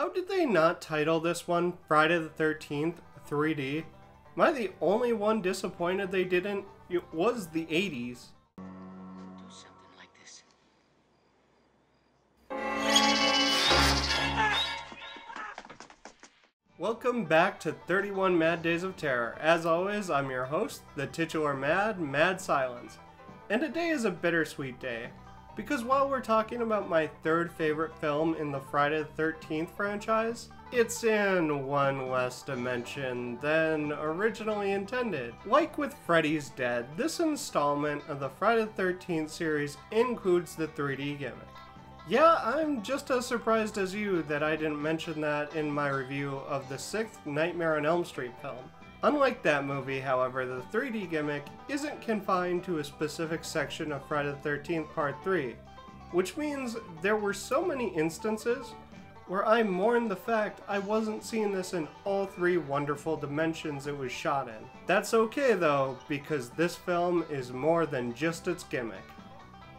How did they not title this one Friday the 13th 3D? Am I the only one disappointed they didn't? It was the 80s. Welcome back to 31 Mad Days of Terror. As always, I'm your host, the titular Mad, Mad Silence. And today is a bittersweet day, because while we're talking about my third favorite film in the Friday the 13th franchise, it's in one less dimension than originally intended. Like with Freddy's Dead, this installment of the Friday the 13th series includes the 3D gimmick. Yeah, I'm just as surprised as you that I didn't mention that in my review of the 6th Nightmare on Elm Street film. Unlike that movie, however, the 3D gimmick isn't confined to a specific section of Friday the 13th Part 3, which means there were so many instances where I mourned the fact I wasn't seeing this in all three wonderful dimensions it was shot in. That's okay though, because this film is more than just its gimmick.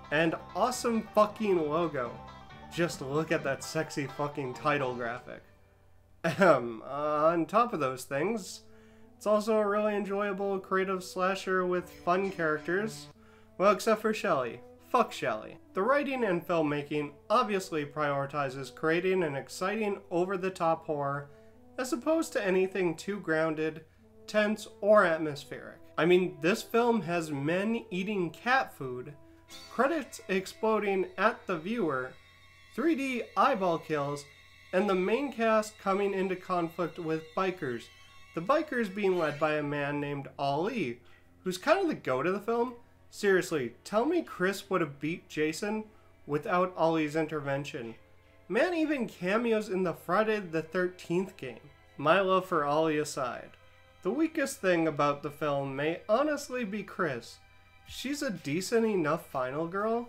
And awesome fucking logo. Just look at that sexy fucking title graphic. On top of those things, it's also a really enjoyable creative slasher with fun characters. Well, except for Shelly. Fuck Shelly. The writing and filmmaking obviously prioritizes creating an exciting over-the-top horror as opposed to anything too grounded, tense, or atmospheric. I mean, this film has men eating cat food, credits exploding at the viewer, 3D eyeball kills, and the main cast coming into conflict with bikers. The bikers being led by a man named Ali, who's kind of the goat of the film. Seriously, tell me Chris would have beat Jason without Ali's intervention. Man even cameos in the Friday the 13th game. My love for Ali aside, the weakest thing about the film may honestly be Chris. She's a decent enough final girl.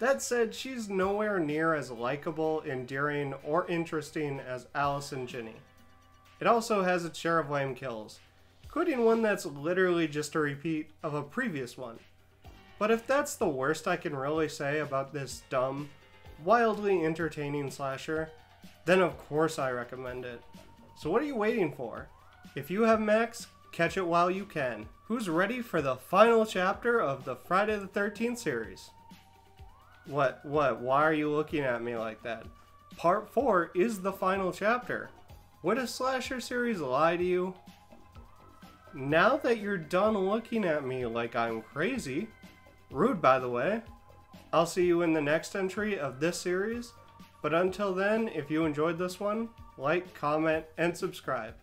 That said, she's nowhere near as likable, endearing, or interesting as Alice and Ginny. It also has its share of lame kills, including one that's literally just a repeat of a previous one. But if that's the worst I can really say about this dumb, wildly entertaining slasher, then of course I recommend it. So what are you waiting for? If you have Max, catch it while you can. Who's ready for the final chapter of the Friday the 13th series? What? Why are you looking at me like that? Part 4 is the final chapter. Would a slasher series lie to you? Now that you're done looking at me like I'm crazy, rude by the way, I'll see you in the next entry of this series. But until then, if you enjoyed this one, like, comment, and subscribe.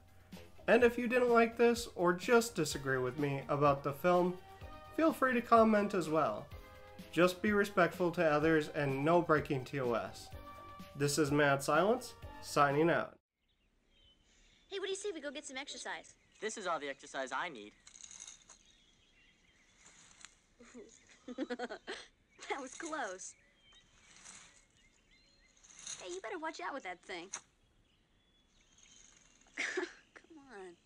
And if you didn't like this, or just disagree with me about the film, feel free to comment as well. Just be respectful to others and no breaking TOS. This is Mad Silence, signing out. Hey, what do you say we go get some exercise? This is all the exercise I need. That was close. Hey, you better watch out with that thing. Come on.